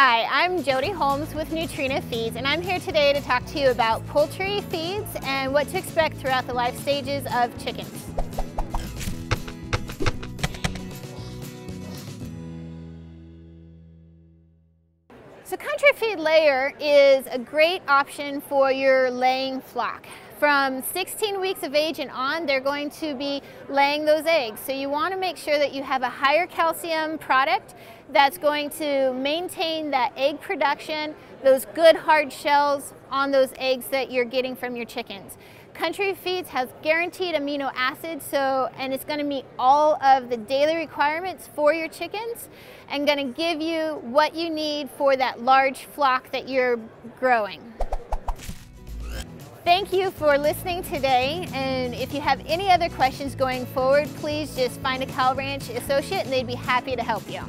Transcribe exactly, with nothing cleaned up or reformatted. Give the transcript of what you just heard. Hi, I'm Jody Holmes with Nutrena Feeds, and I'm here today to talk to you about poultry feeds and what to expect throughout the life stages of chickens. So Country Feed Layer is a great option for your laying flock. From sixteen weeks of age and on, they're going to be laying those eggs. So you want to make sure that you have a higher calcium product that's going to maintain that egg production, those good hard shells on those eggs that you're getting from your chickens. Country Feeds has guaranteed amino acids, so, and it's going to meet all of the daily requirements for your chickens and going to give you what you need for that large flock that you're growing. Thank you for listening today, and if you have any other questions going forward, please just find a Cal Ranch associate and they'd be happy to help you.